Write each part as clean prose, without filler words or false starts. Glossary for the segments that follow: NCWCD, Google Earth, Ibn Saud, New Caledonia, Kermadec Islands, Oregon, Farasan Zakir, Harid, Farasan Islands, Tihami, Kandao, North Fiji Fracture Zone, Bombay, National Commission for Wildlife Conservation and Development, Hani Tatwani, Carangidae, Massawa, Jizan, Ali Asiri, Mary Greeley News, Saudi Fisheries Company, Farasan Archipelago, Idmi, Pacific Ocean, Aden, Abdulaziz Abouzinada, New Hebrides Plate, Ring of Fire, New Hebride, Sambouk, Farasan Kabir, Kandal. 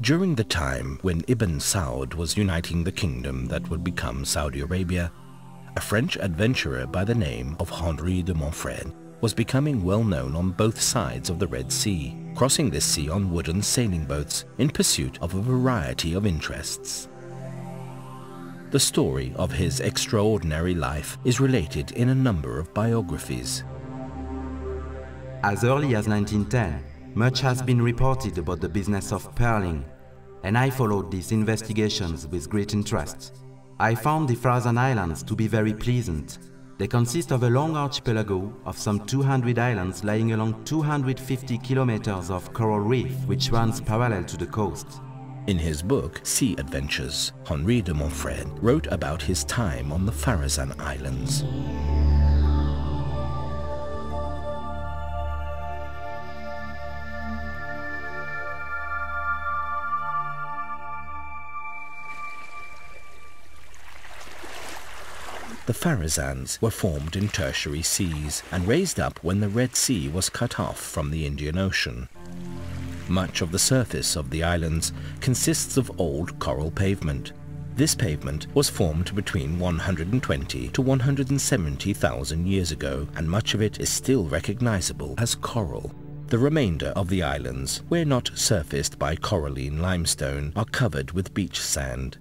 During the time when Ibn Saud was uniting the kingdom that would become Saudi Arabia, a French adventurer by the name of Henri de Monfreid was becoming well known on both sides of the Red Sea, crossing this sea on wooden sailing boats in pursuit of a variety of interests. The story of his extraordinary life is related in a number of biographies. As early as 1910, much has been reported about the business of pearling, and I followed these investigations with great interest. I found the Farasan Islands to be very pleasant. They consist of a long archipelago of some 200 islands lying along 250 kilometers of coral reef which runs parallel to the coast. In his book, Sea Adventures, Henri de Monfreid wrote about his time on the Farasan Islands. The Farasans were formed in tertiary seas and raised up when the Red Sea was cut off from the Indian Ocean. Much of the surface of the islands consists of old coral pavement. This pavement was formed between 120 to 170,000 years ago, and much of it is still recognizable as coral. The remainder of the islands, where not surfaced by coralline limestone, are covered with beach sand.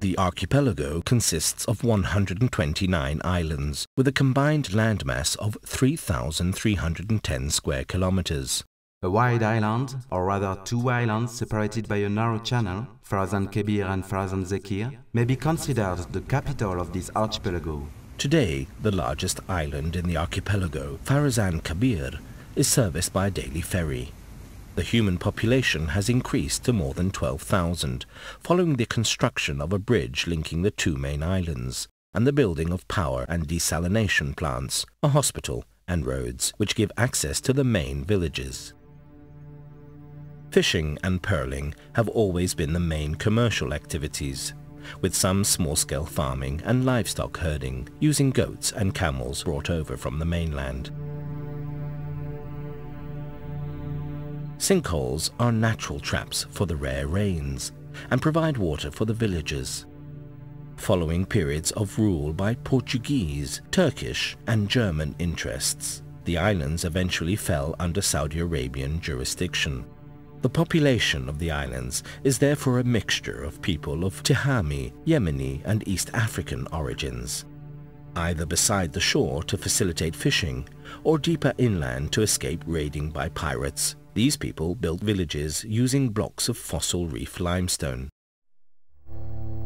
The archipelago consists of 129 islands, with a combined landmass of 3,310 square kilometers. A wide island, or rather two islands separated by a narrow channel, Farasan Kabir and Farasan Zakir, may be considered the capital of this archipelago. Today, the largest island in the archipelago, Farasan Kabir, is serviced by a daily ferry. The human population has increased to more than 12,000, following the construction of a bridge linking the two main islands, and the building of power and desalination plants, a hospital, and roads, which give access to the main villages. Fishing and pearling have always been the main commercial activities, with some small-scale farming and livestock herding, using goats and camels brought over from the mainland. Sinkholes are natural traps for the rare rains and provide water for the villages. Following periods of rule by Portuguese, Turkish and German interests, the islands eventually fell under Saudi Arabian jurisdiction. The population of the islands is therefore a mixture of people of Tihami, Yemeni and East African origins, either beside the shore to facilitate fishing or deeper inland to escape raiding by pirates. These people built villages using blocks of fossil reef limestone.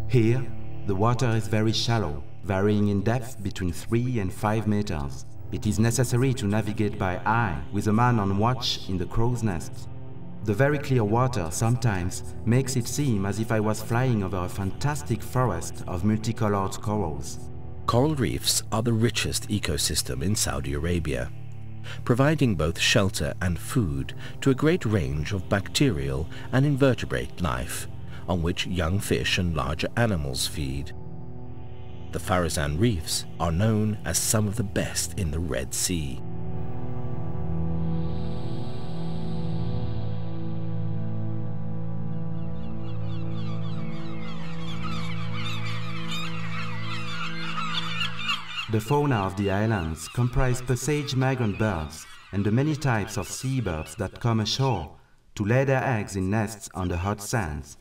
Here, the water is very shallow, varying in depth between 3 and 5 meters. It is necessary to navigate by eye, with a man on watch in the crow's nest. The very clear water sometimes makes it seem as if I was flying over a fantastic forest of multicolored corals. Coral reefs are the richest ecosystem in Saudi Arabia, providing both shelter and food to a great range of bacterial and invertebrate life, on which young fish and larger animals feed. The Farasan reefs are known as some of the best in the Red Sea. The fauna of the islands comprise passage migrant birds and the many types of seabirds that come ashore to lay their eggs in nests on the hot sands.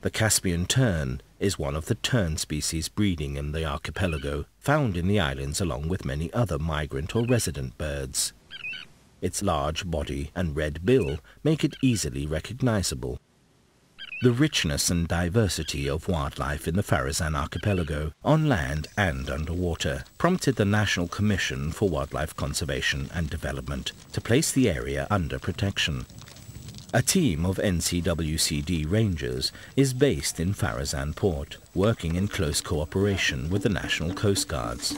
The Caspian tern is one of the tern species breeding in the archipelago, found in the islands along with many other migrant or resident birds. Its large body and red bill make it easily recognizable. The richness and diversity of wildlife in the Farasan archipelago, on land and underwater, prompted the National Commission for Wildlife Conservation and Development to place the area under protection. A team of NCWCD rangers is based in Farasan port, working in close cooperation with the National Coast Guards.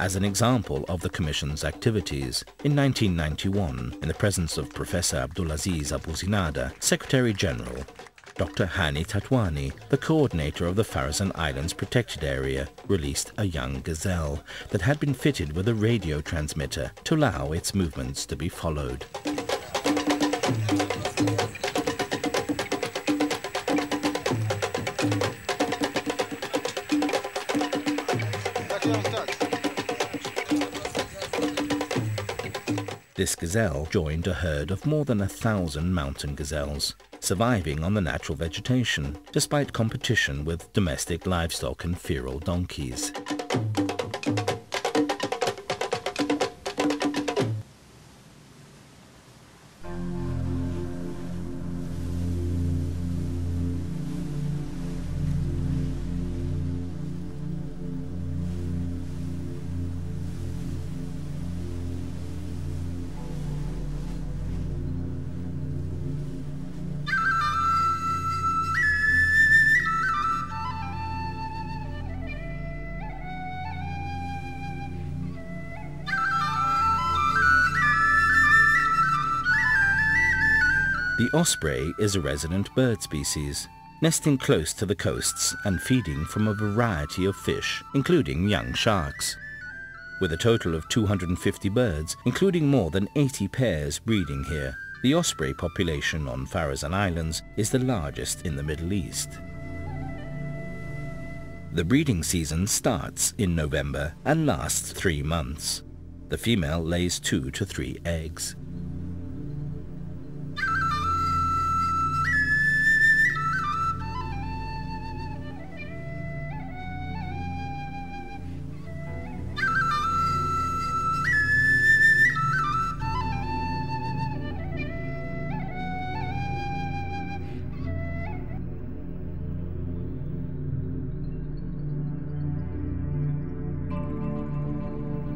As an example of the Commission's activities, in 1991, in the presence of Professor Abdulaziz Abouzinada, Secretary-General, Dr. Hani Tatwani, the coordinator of the Farasan Islands Protected Area, released a young gazelle that had been fitted with a radio transmitter to allow its movements to be followed. This gazelle joined a herd of more than 1,000 mountain gazelles, surviving on the natural vegetation, despite competition with domestic livestock and feral donkeys. The osprey is a resident bird species, nesting close to the coasts and feeding from a variety of fish, including young sharks. With a total of 250 birds, including more than 80 pairs breeding here, the osprey population on Farasan Islands is the largest in the Middle East. The breeding season starts in November and lasts 3 months. The female lays 2 to 3 eggs.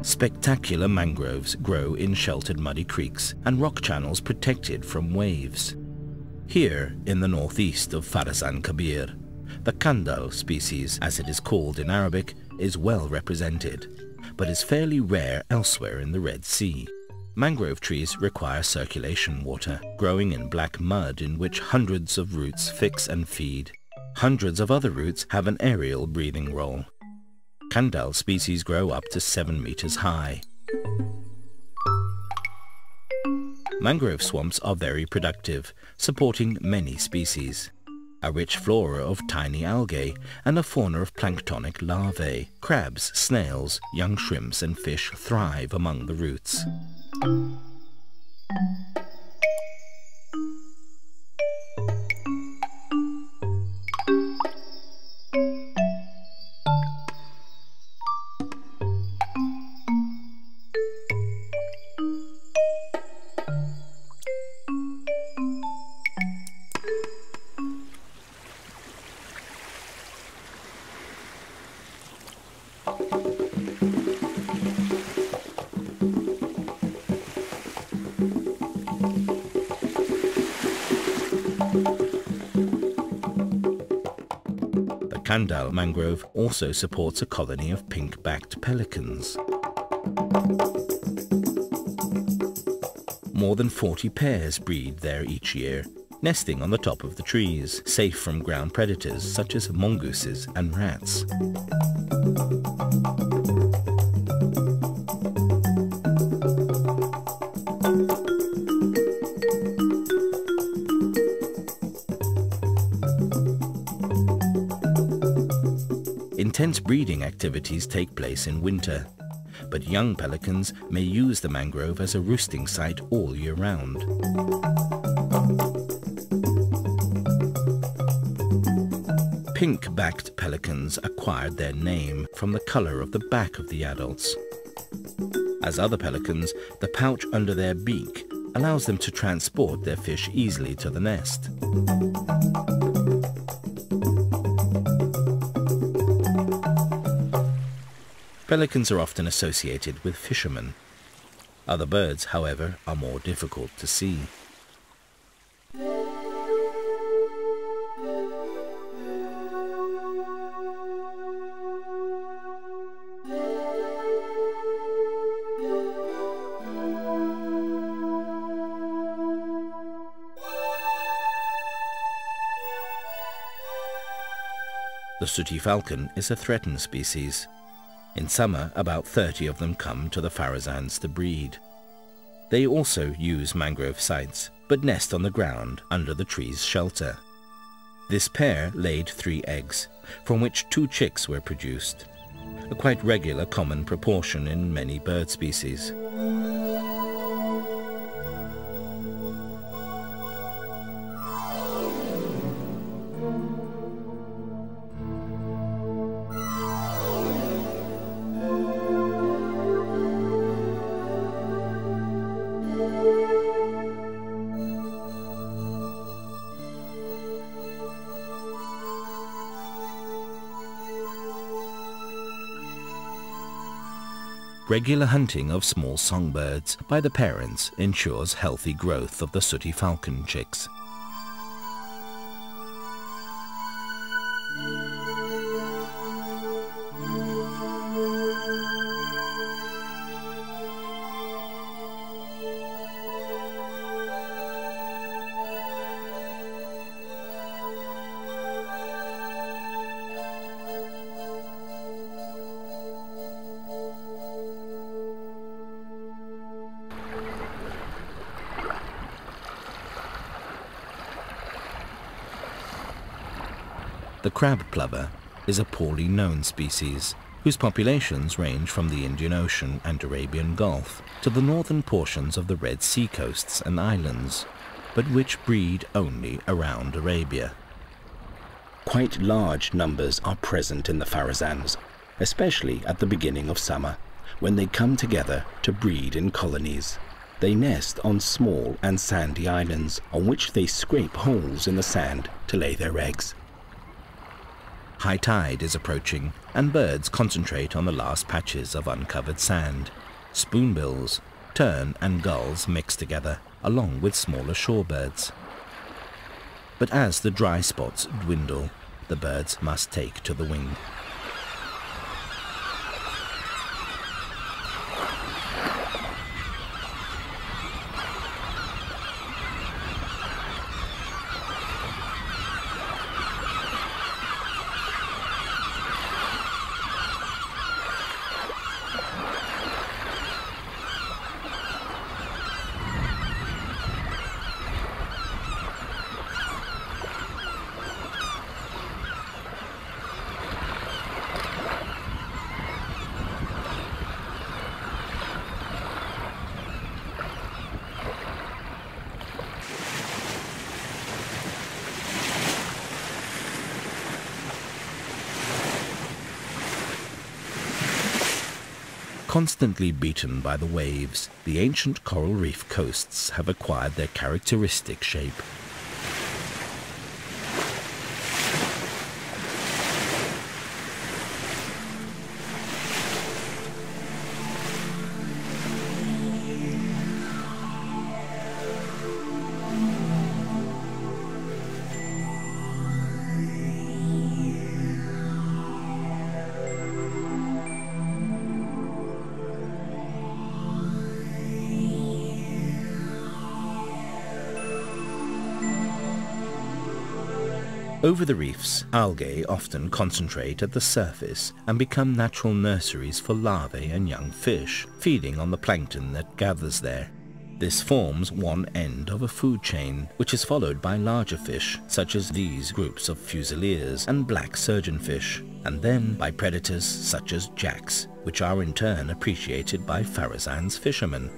Spectacular mangroves grow in sheltered muddy creeks and rock channels protected from waves. Here, in the northeast of Farasan Kabir, the Kandao species, as it is called in Arabic, is well represented, but is fairly rare elsewhere in the Red Sea. Mangrove trees require circulation water, growing in black mud in which hundreds of roots fix and feed. Hundreds of other roots have an aerial breathing role. Kandal species grow up to 7 meters high. Mangrove swamps are very productive, supporting many species. A rich flora of tiny algae and a fauna of planktonic larvae. Crabs, snails, young shrimps and fish thrive among the roots. Kandal mangrove also supports a colony of pink-backed pelicans. More than 40 pairs breed there each year, nesting on the top of the trees, safe from ground predators such as mongooses and rats. Intense breeding activities take place in winter, but young pelicans may use the mangrove as a roosting site all year round. Pink-backed pelicans acquired their name from the colour of the back of the adults. As other pelicans, the pouch under their beak allows them to transport their fish easily to the nest. Pelicans are often associated with fishermen. Other birds, however, are more difficult to see. The sooty falcon is a threatened species. In summer, about 30 of them come to the Farasans to breed. They also use mangrove sites, but nest on the ground under the tree's shelter. This pair laid 3 eggs, from which 2 chicks were produced, a quite regular common proportion in many bird species. Regular hunting of small songbirds by the parents ensures healthy growth of the sooty falcon chicks. The crab plover is a poorly known species whose populations range from the Indian Ocean and Arabian Gulf to the northern portions of the Red Sea coasts and islands, but which breed only around Arabia. Quite large numbers are present in the Farasans, especially at the beginning of summer, when they come together to breed in colonies. They nest on small and sandy islands on which they scrape holes in the sand to lay their eggs. High tide is approaching, and birds concentrate on the last patches of uncovered sand. Spoonbills, tern and gulls mix together, along with smaller shorebirds. But as the dry spots dwindle, the birds must take to the wing. Constantly beaten by the waves, the ancient coral reef coasts have acquired their characteristic shape. Over the reefs, algae often concentrate at the surface and become natural nurseries for larvae and young fish, feeding on the plankton that gathers there. This forms one end of a food chain, which is followed by larger fish, such as these groups of fusiliers and black surgeonfish, and then by predators such as jacks, which are in turn appreciated by Farasan's fishermen.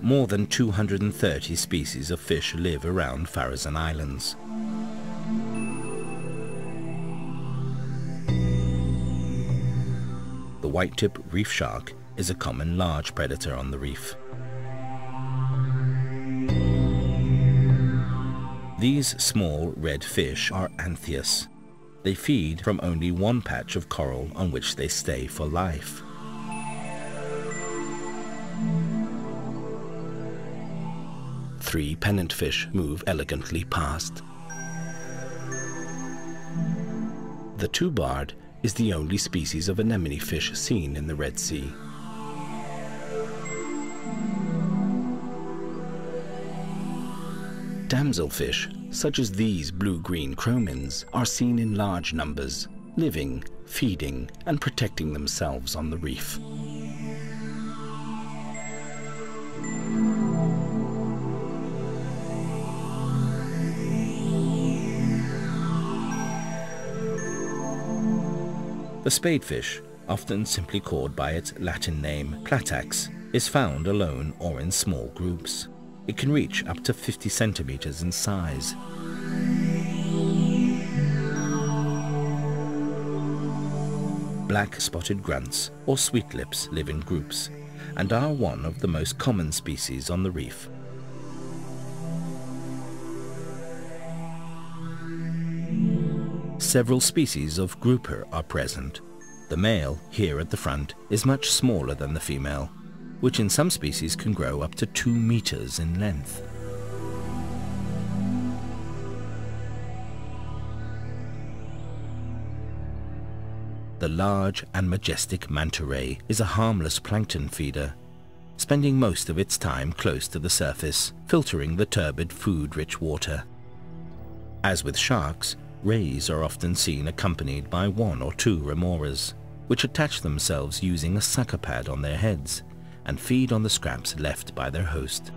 More than 230 species of fish live around Farasan Islands. The white-tip reef shark is a common large predator on the reef. These small red fish are anthias. They feed from only one patch of coral on which they stay for life. Three pennant fish move elegantly past. The two-barred is the only species of anemone fish seen in the Red Sea. Damselfish, such as these blue-green chromins, are seen in large numbers, living, feeding, and protecting themselves on the reef. The spadefish, often simply called by its Latin name platax, is found alone or in small groups. It can reach up to 50 centimeters in size. Black spotted grunts or sweetlips live in groups and are one of the most common species on the reef. Several species of grouper are present. The male, here at the front, is much smaller than the female, which in some species can grow up to 2 meters in length. The large and majestic manta ray is a harmless plankton feeder, spending most of its time close to the surface, filtering the turbid food-rich water. As with sharks, rays are often seen accompanied by 1 or 2 remoras, which attach themselves using a sucker pad on their heads and feed on the scraps left by their host.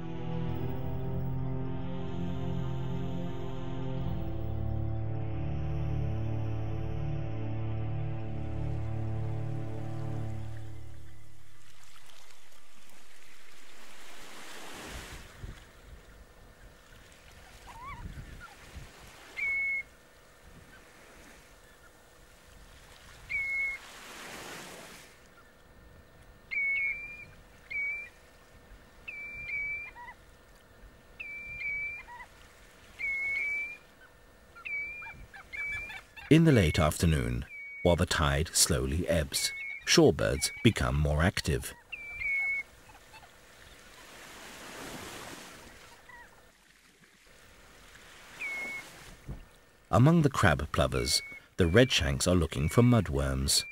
In the late afternoon, while the tide slowly ebbs, shorebirds become more active. Among the crab plovers, the redshanks are looking for mudworms.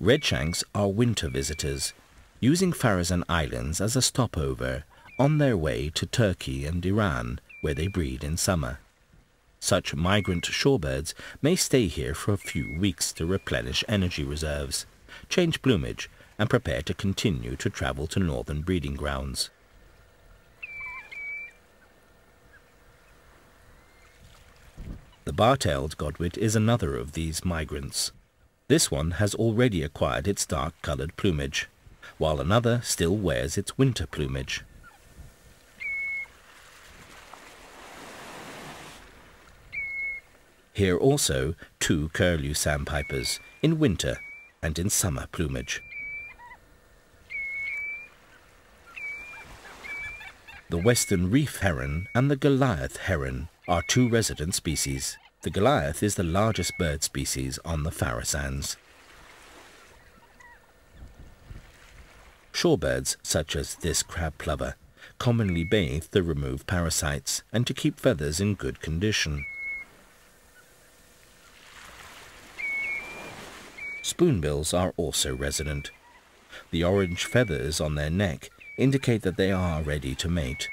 Redshanks are winter visitors, using Farasan Islands as a stopover on their way to Turkey and Iran, where they breed in summer. Such migrant shorebirds may stay here for a few weeks to replenish energy reserves, change plumage, and prepare to continue to travel to northern breeding grounds. The bar-tailed godwit is another of these migrants. This one has already acquired its dark-coloured plumage, while another still wears its winter plumage. Here also, 2 curlew sandpipers, in winter and in summer plumage. The western reef heron and the Goliath heron are 2 resident species. The Goliath is the largest bird species on the Farasans. Shorebirds, such as this crab plover, commonly bathe to remove parasites and to keep feathers in good condition. Spoonbills are also resident. The orange feathers on their neck indicate that they are ready to mate.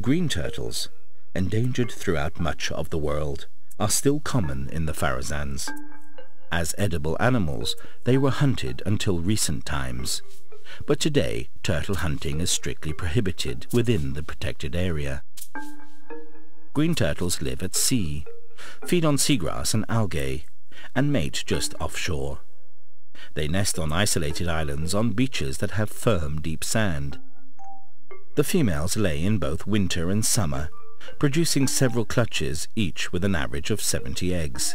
Green turtles, endangered throughout much of the world, are still common in the Farasans. As edible animals, they were hunted until recent times, but today turtle hunting is strictly prohibited within the protected area. Green turtles live at sea, feed on seagrass and algae, and mate just offshore. They nest on isolated islands on beaches that have firm, deep sand. The females lay in both winter and summer, producing several clutches, each with an average of 70 eggs.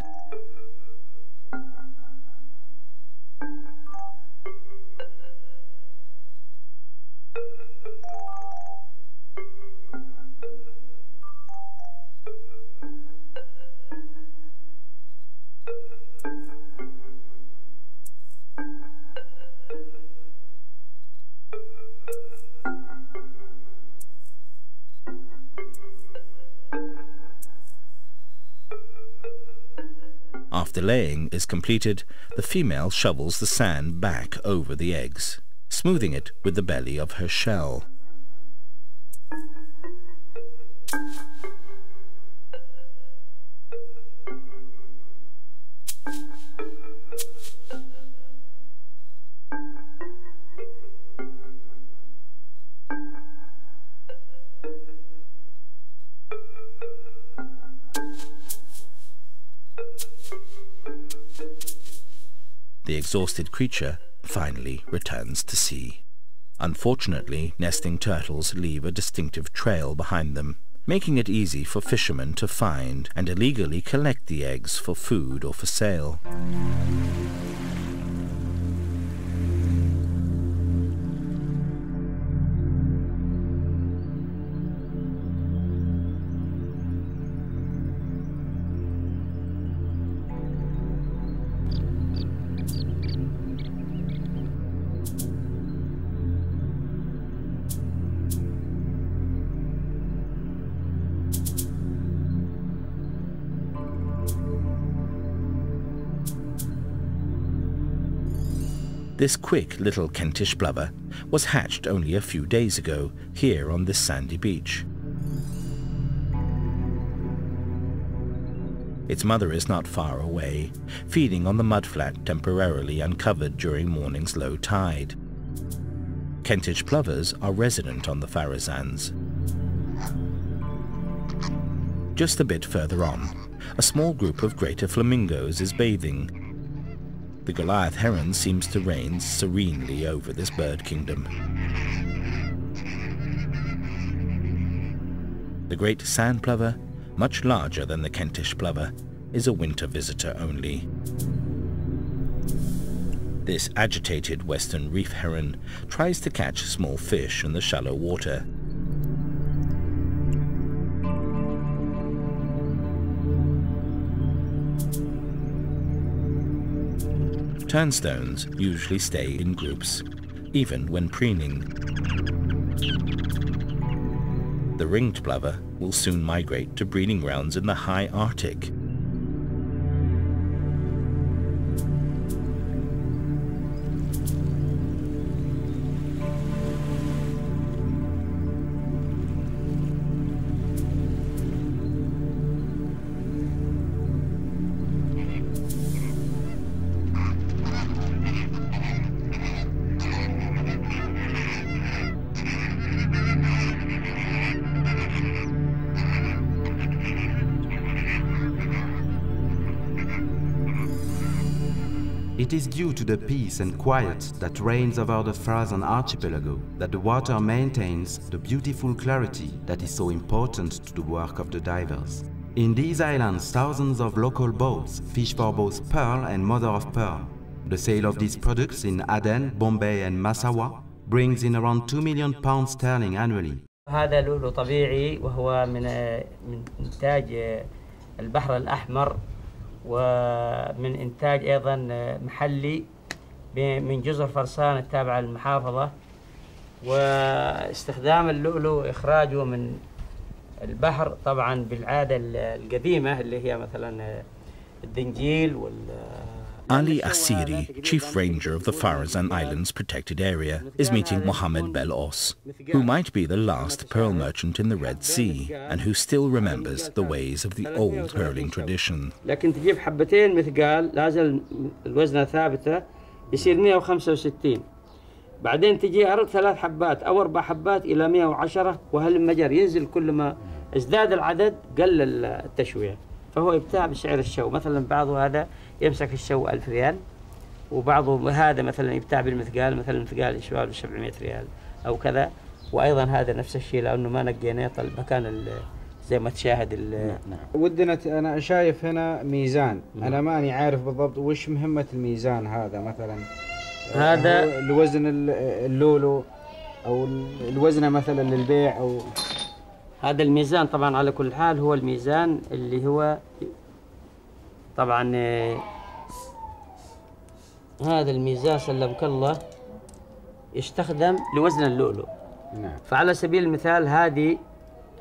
After laying is completed, the female shovels the sand back over the eggs, smoothing it with the belly of her shell. The exhausted creature finally returns to sea. Unfortunately, nesting turtles leave a distinctive trail behind them, making it easy for fishermen to find and illegally collect the eggs for food or for sale. This quick little Kentish blubber was hatched only a few days ago here on this sandy beach. Its mother is not far away, feeding on the mudflat temporarily uncovered during morning's low tide. Kentish plovers are resident on the Farasans. Just a bit further on, a small group of greater flamingos is bathing. The Goliath heron seems to reign serenely over this bird kingdom. The great sand plover, much larger than the Kentish plover, is a winter visitor only. This agitated western reef heron tries to catch small fish in the shallow water. Turnstones usually stay in groups, even when preening. The ringed plover will soon migrate to breeding grounds in the high Arctic. It is due to the peace and quiet that reigns over the Farasan archipelago that the water maintains the beautiful clarity that is so important to the work of the divers. In these islands, thousands of local boats fish for both pearl and mother of pearl. The sale of these products in Aden, Bombay and Massawa brings in around £2 million annually. هذا لؤلؤ طبيعي وهو من إنتاج البحر الأحمر. ومن إنتاج أيضا محلي من جزر فرسان التابعة للمحافظة واستخدام اللؤلؤ إخراجه من البحر طبعا بالعادة القديمة اللي هي مثلا الدنجيل وال Ali Asiri, chief ranger of the Farasan Islands protected area, is meeting Mohammed Bel Os, who might be the last pearl merchant in the Red Sea and who still remembers the ways of the old pearling tradition. لكن تجيب حبتين مثقال لازم الوزنة ثابتة يصير 165 بعدين تجي أرد 3 حبات أو 4 حبات إلى 110 وهالمجر ينزل كل ما ازداد العدد قل التشويع فهو يبتاع بسعر الشو مثلا بعضه هذا يمسك الشو 1000 ريال وبعضه هذا مثلا يبتاع بالمثقال مثلا مثقال يشوال 700 ريال أو كذا وأيضا هذا نفس الشيء لأنه ما نقيناه المكان زي ما تشاهد ودنا أنا شايف هنا ميزان أنا ماني عارف بالضبط وش مهمة الميزان هذا مثلا هذا الوزن اللولو أو الوزنة مثلا للبيع أو هذا الميزان طبعا على كل حال هو الميزان اللي هو طبعا هذا الميزان سلمك الله يستخدم لوزن اللؤلؤ. نعم. فعلى سبيل المثال هذه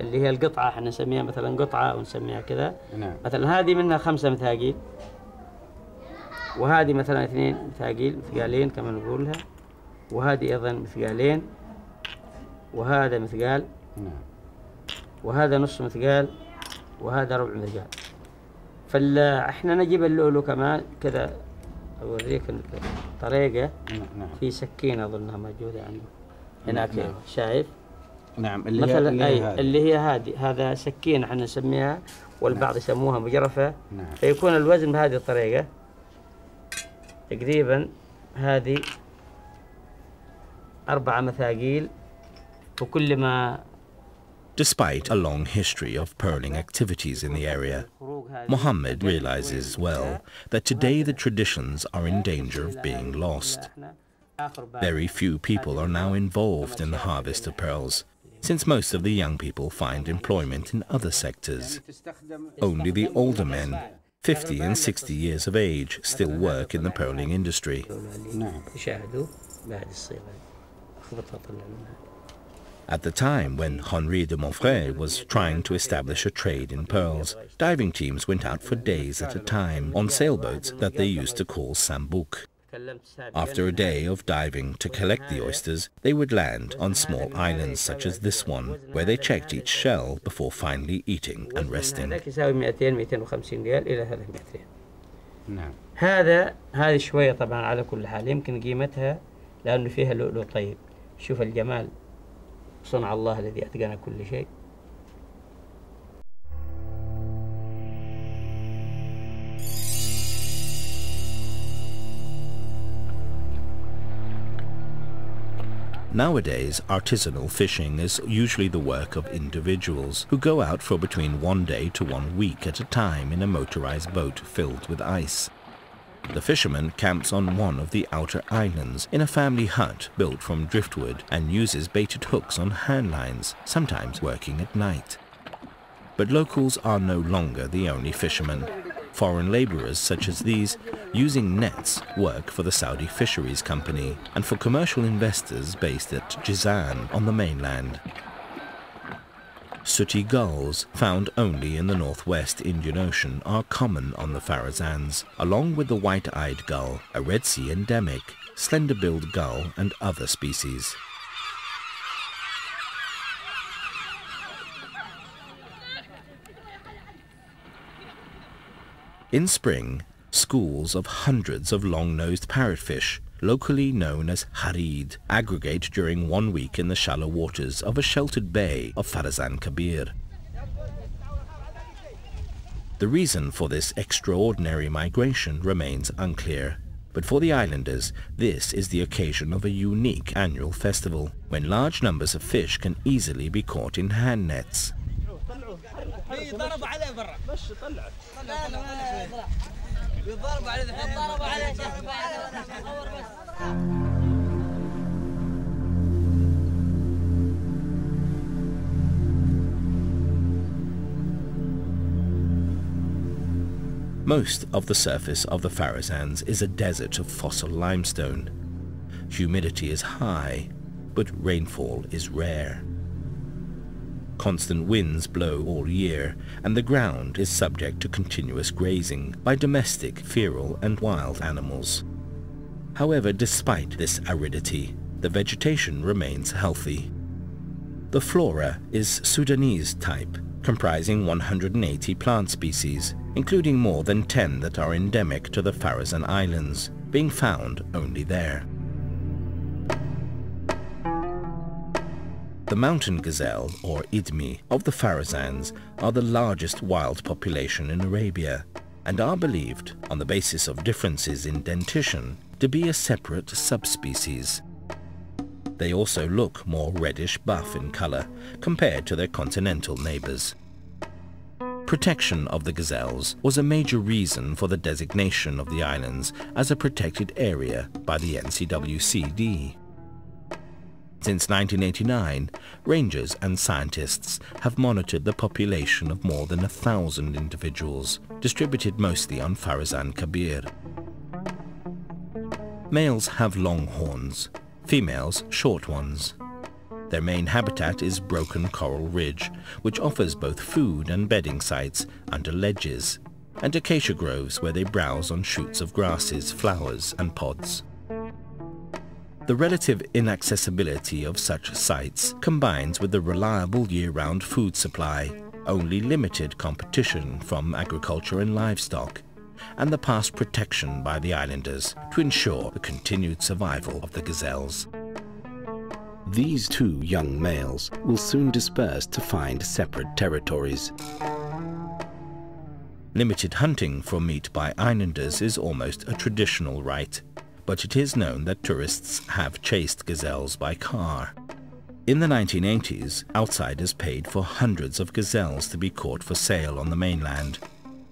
اللي هي القطعة، احنا نسميها مثلا قطعة أو نسميها كذا. نعم. مثلا هذه منها 5 مثاقيل، وهذه مثلا 2 مثاقيل، مثقالين كما نقولها، وهذه أيضا مثقالين، وهذا مثقال. نعم. وهذا نص مثقال، وهذا ربع مثقال. فاحنا نجيب اللؤلؤ كمان كذا، أوريك طريقة. نعم. في سكينة أظنها موجودة عنده هناك. نعم. شايف؟ نعم. اللي مثلا اللي هي هذه، هذا سكين احنا نسميها، والبعض يسموها مجرفة. نعم. فيكون الوزن بهذه الطريقة تقريبا. هذه 4 مثاقيل، وكل ما. Despite a long history of pearling activities in the area, Mohammed realizes well that today the traditions are in danger of being lost. Very few people are now involved in the harvest of pearls, since most of the young people find employment in other sectors. Only the older men, 50 and 60 years of age, still work in the pearling industry. At the time when Henri de Monfreid was trying to establish a trade in pearls, diving teams went out for days at a time on sailboats that they used to call Sambouk. After a day of diving to collect the oysters, they would land on small islands such as this one, where they checked each shell before finally eating and resting. هذه شوية طبعا على كل حال، يمكن قيمتها لأنه فيها لؤلؤ طيب. شوف الجمال، صنع الله الذي أتقن كل شيء. Nowadays, artisanal fishing is usually the work of individuals who go out for between 1 day to 1 week at a time in a motorized boat filled with ice. The fisherman camps on one of the outer islands in a family hut built from driftwood and uses baited hooks on hand lines, sometimes working at night. But locals are no longer the only fishermen. Foreign laborers such as these, using nets, work for the Saudi Fisheries Company and for commercial investors based at Jizan on the mainland. Sooty gulls, found only in the northwest Indian Ocean, are common on the Farasans, along with the white-eyed gull, a Red Sea endemic, slender-billed gull and other species. In spring, schools of hundreds of long-nosed parrotfish, locally known as Harid, aggregate during 1 week in the shallow waters of a sheltered bay of Farasan Kabir. The reason for this extraordinary migration remains unclear, but for the islanders, this is the occasion of a unique annual festival, when large numbers of fish can easily be caught in hand nets. Most of the surface of the Farasans is a desert of fossil limestone. Humidity is high, but rainfall is rare. Constant winds blow all year, and the ground is subject to continuous grazing by domestic, feral and wild animals. However, despite this aridity, the vegetation remains healthy. The flora is Sudanese type, comprising 180 plant species, including more than 10 that are endemic to the Farasan Islands, being found only there. The mountain gazelle, or Idmi, of the Farasans are the largest wild population in Arabia and are believed, on the basis of differences in dentition, to be a separate subspecies. They also look more reddish-buff in color compared to their continental neighbors. Protection of the gazelles was a major reason for the designation of the islands as a protected area by the NCWCD. Since 1989, rangers and scientists have monitored the population of more than 1,000 individuals, distributed mostly on Farasan Kabir. Males have long horns, females short ones. Their main habitat is broken coral ridge, which offers both food and bedding sites under ledges, and acacia groves where they browse on shoots of grasses, flowers and pods. The relative inaccessibility of such sites combines with the reliable year-round food supply, only limited competition from agriculture and livestock, and the past protection by the islanders to ensure the continued survival of the gazelles. These two young males will soon disperse to find separate territories. Limited hunting for meat by islanders is almost a traditional rite, but it is known that tourists have chased gazelles by car. In the 1980s, outsiders paid for hundreds of gazelles to be caught for sale on the mainland.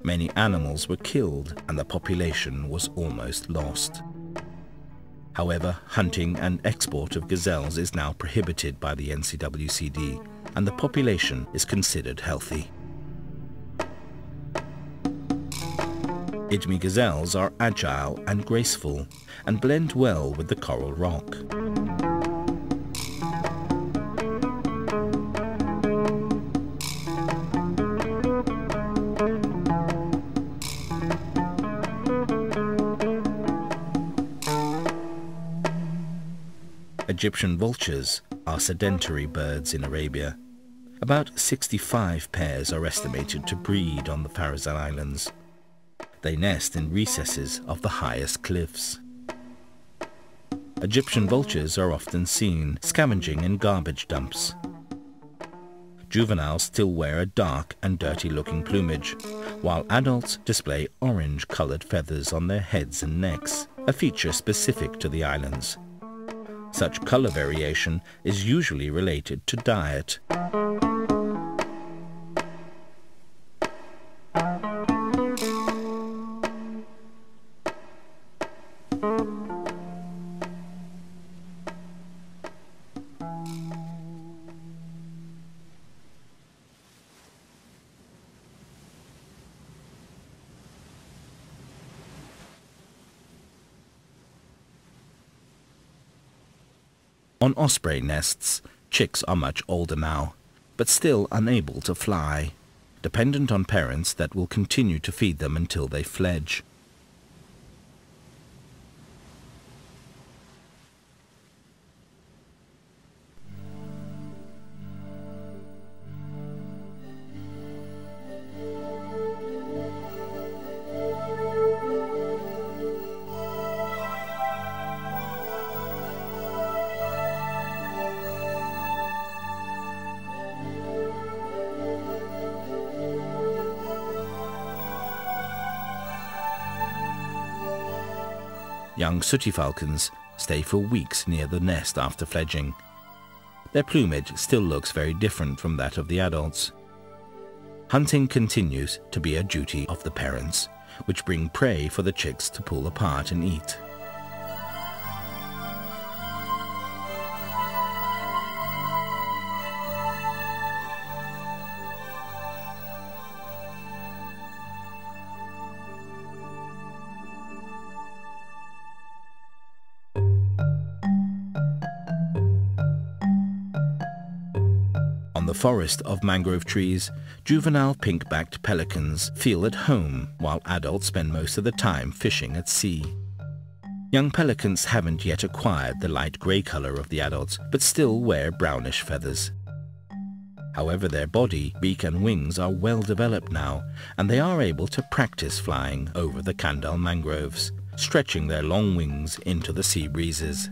Many animals were killed and the population was almost lost. However, hunting and export of gazelles is now prohibited by the NCWCD, and the population is considered healthy. Idmi gazelles are agile and graceful, and blend well with the coral rock. Egyptian vultures are sedentary birds in Arabia. About 65 pairs are estimated to breed on the Farasan Islands. They nest in recesses of the highest cliffs. Egyptian vultures are often seen scavenging in garbage dumps. Juveniles still wear a dark and dirty-looking plumage, while adults display orange-coloured feathers on their heads and necks, a feature specific to the islands. Such colour variation is usually related to diet. On osprey nests, chicks are much older now, but still unable to fly, dependent on parents that will continue to feed them until they fledge. Young sooty falcons stay for weeks near the nest after fledging. Their plumage still looks very different from that of the adults. Hunting continues to be a duty of the parents, which bring prey for the chicks to pull apart and eat. Forest of mangrove trees, juvenile pink-backed pelicans feel at home while adults spend most of the time fishing at sea. Young pelicans haven't yet acquired the light grey colour of the adults, but still wear brownish feathers. However, their body, beak and wings are well developed now, and they are able to practice flying over the Kandal mangroves, stretching their long wings into the sea breezes.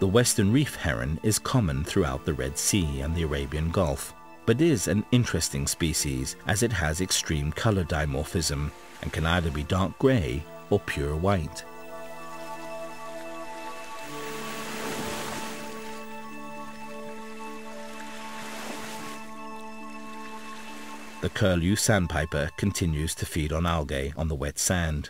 The western reef heron is common throughout the Red Sea and the Arabian Gulf, but is an interesting species as it has extreme color dimorphism and can either be dark grey or pure white. The curlew sandpiper continues to feed on algae on the wet sand.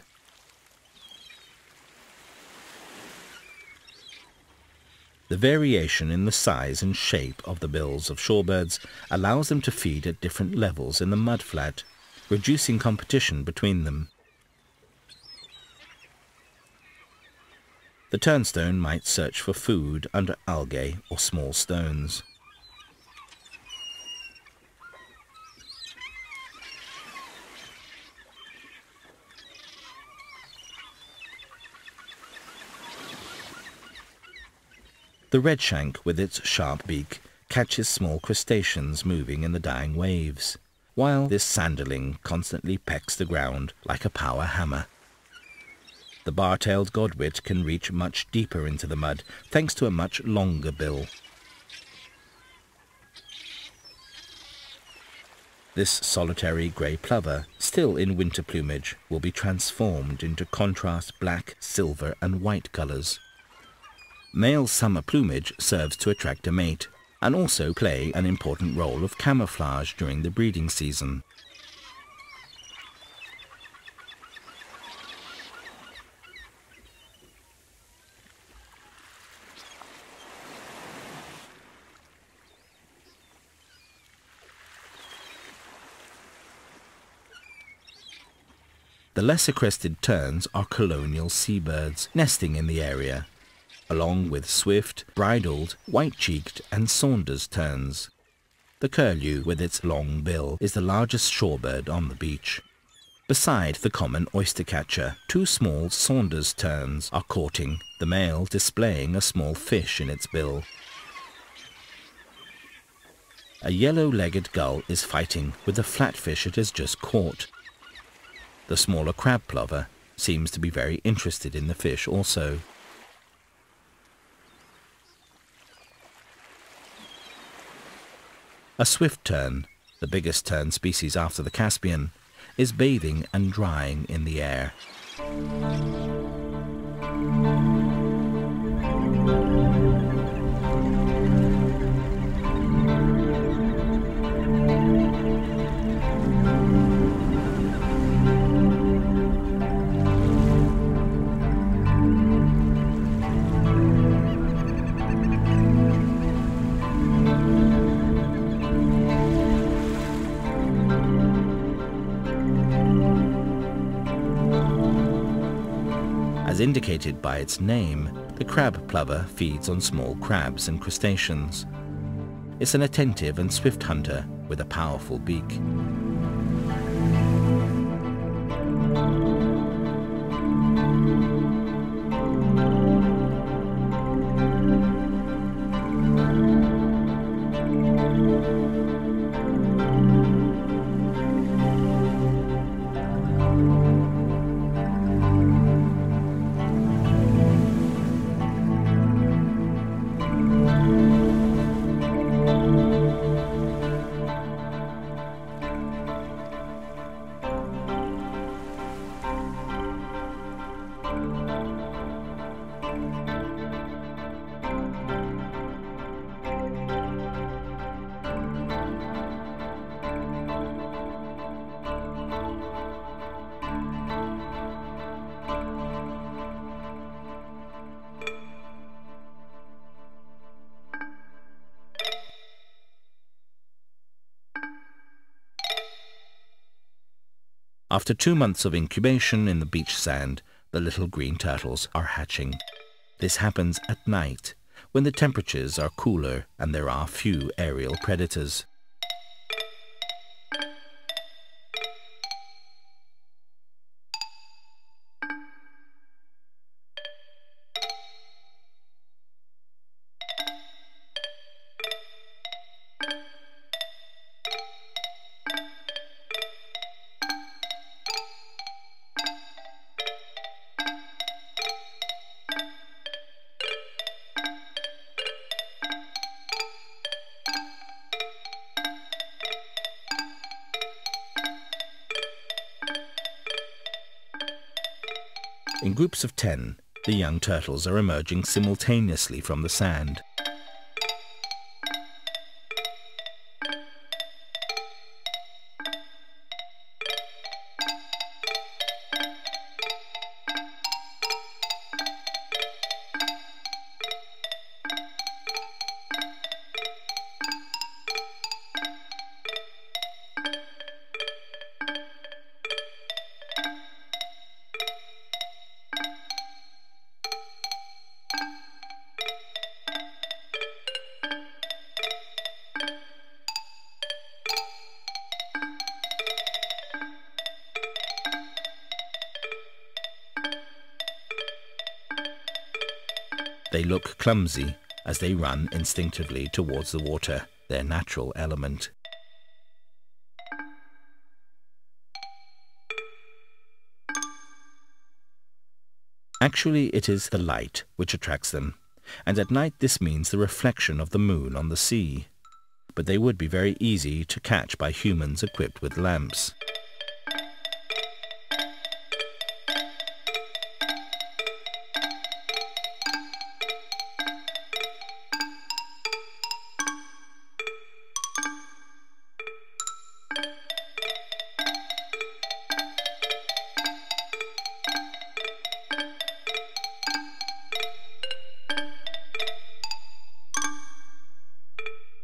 The variation in the size and shape of the bills of shorebirds allows them to feed at different levels in the mudflat, reducing competition between them. The turnstone might search for food under algae or small stones. The redshank, with its sharp beak, catches small crustaceans moving in the dying waves, while this sanderling constantly pecks the ground like a power hammer. The bar-tailed godwit can reach much deeper into the mud thanks to a much longer bill. This solitary grey plover, still in winter plumage, will be transformed into contrast black, silver and white colours. Male summer plumage serves to attract a mate and also play an important role of camouflage during the breeding season. The lesser-crested terns are colonial seabirds nesting in the area, along with swift, bridled, white-cheeked and Saunders terns. The curlew, with its long bill, is the largest shorebird on the beach. Beside the common oystercatcher, two small Saunders terns are courting, the male displaying a small fish in its bill. A yellow-legged gull is fighting with the flatfish it has just caught. The smaller crab plover seems to be very interested in the fish also. A swift tern, the biggest tern species after the Caspian, is bathing and drying in the air. As indicated by its name, the crab plover feeds on small crabs and crustaceans. It's an attentive and swift hunter with a powerful beak. After 2 months of incubation in the beach sand, the little green turtles are hatching. This happens at night, when the temperatures are cooler and there are few aerial predators. In groups of 10, the young turtles are emerging simultaneously from the sand. They look clumsy as they run instinctively towards the water, their natural element. Actually, it is the light which attracts them, and at night this means the reflection of the moon on the sea. But they would be very easy to catch by humans equipped with lamps.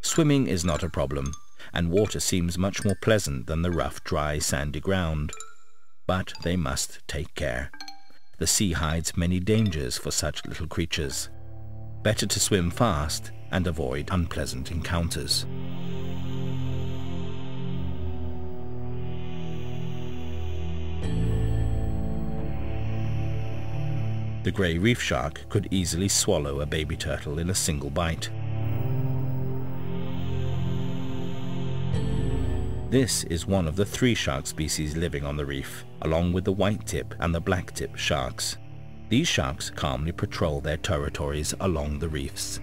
Swimming is not a problem, and water seems much more pleasant than the rough, dry, sandy ground. But they must take care. The sea hides many dangers for such little creatures. Better to swim fast and avoid unpleasant encounters. The grey reef shark could easily swallow a baby turtle in a single bite. This is one of the 3 shark species living on the reef, along with the white-tip and the black-tip sharks. These sharks calmly patrol their territories along the reefs.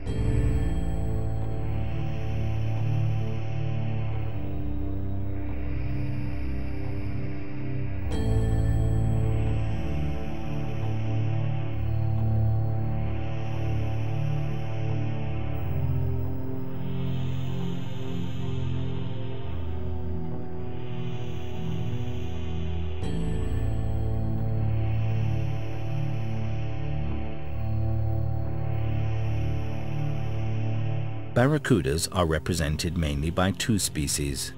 Barracudas are represented mainly by 2 species.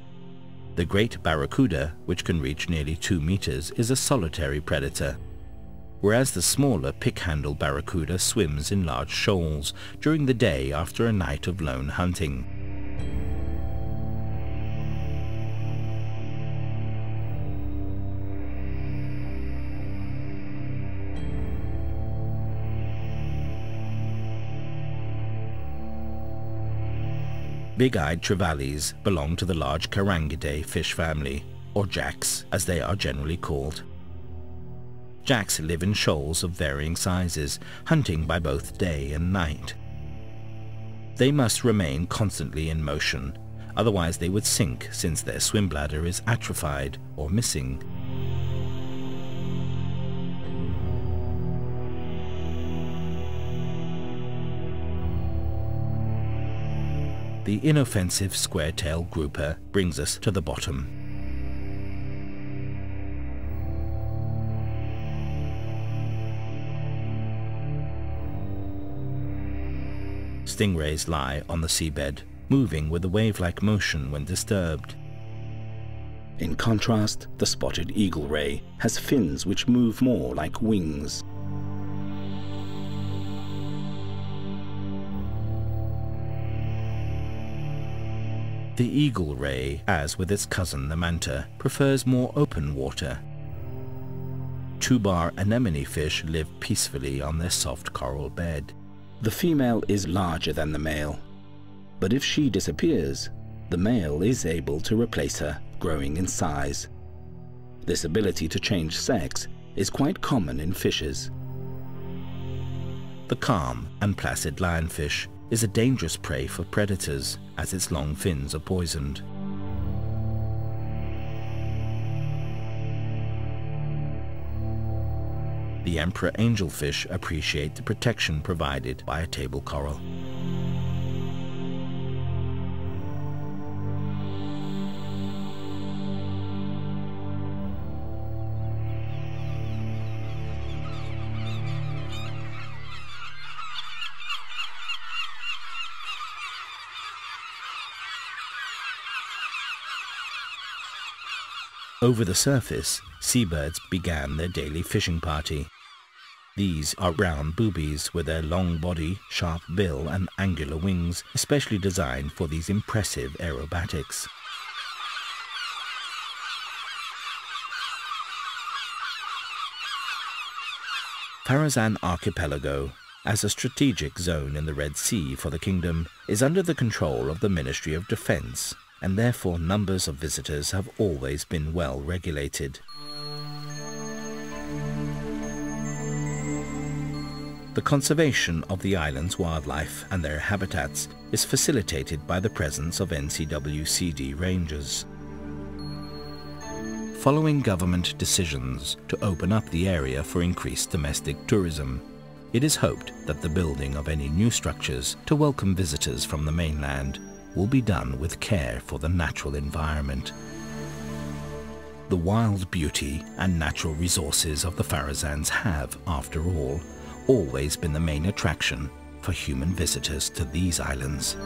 The great barracuda, which can reach nearly 2 meters, is a solitary predator, whereas the smaller pick-handle barracuda swims in large shoals during the day after a night of lone hunting. Big-eyed trevallies belong to the large Carangidae fish family, or jacks as they are generally called. Jacks live in shoals of varying sizes, hunting by both day and night. They must remain constantly in motion, otherwise they would sink since their swim bladder is atrophied or missing. The inoffensive square-tailed grouper brings us to the bottom. Stingrays lie on the seabed, moving with a wave-like motion when disturbed. In contrast, the spotted eagle ray has fins which move more like wings. The eagle ray, as with its cousin the manta, prefers more open water. Tubar anemone fish live peacefully on their soft coral bed. The female is larger than the male, but if she disappears, the male is able to replace her, growing in size. This ability to change sex is quite common in fishes. The calm and placid lionfish is a dangerous prey for predators, as its long fins are poisoned. The emperor angelfish appreciate the protection provided by a table coral. Over the surface, seabirds began their daily fishing party. These are brown boobies with their long body, sharp bill and angular wings, especially designed for these impressive aerobatics. Farasan Archipelago, as a strategic zone in the Red Sea for the kingdom, is under the control of the Ministry of Defence, and therefore numbers of visitors have always been well regulated. The conservation of the island's wildlife and their habitats is facilitated by the presence of NCWCD rangers. Following government decisions to open up the area for increased domestic tourism, it is hoped that the building of any new structures to welcome visitors from the mainland will be done with care for the natural environment. The wild beauty and natural resources of the Farasans have, after all, always been the main attraction for human visitors to these islands.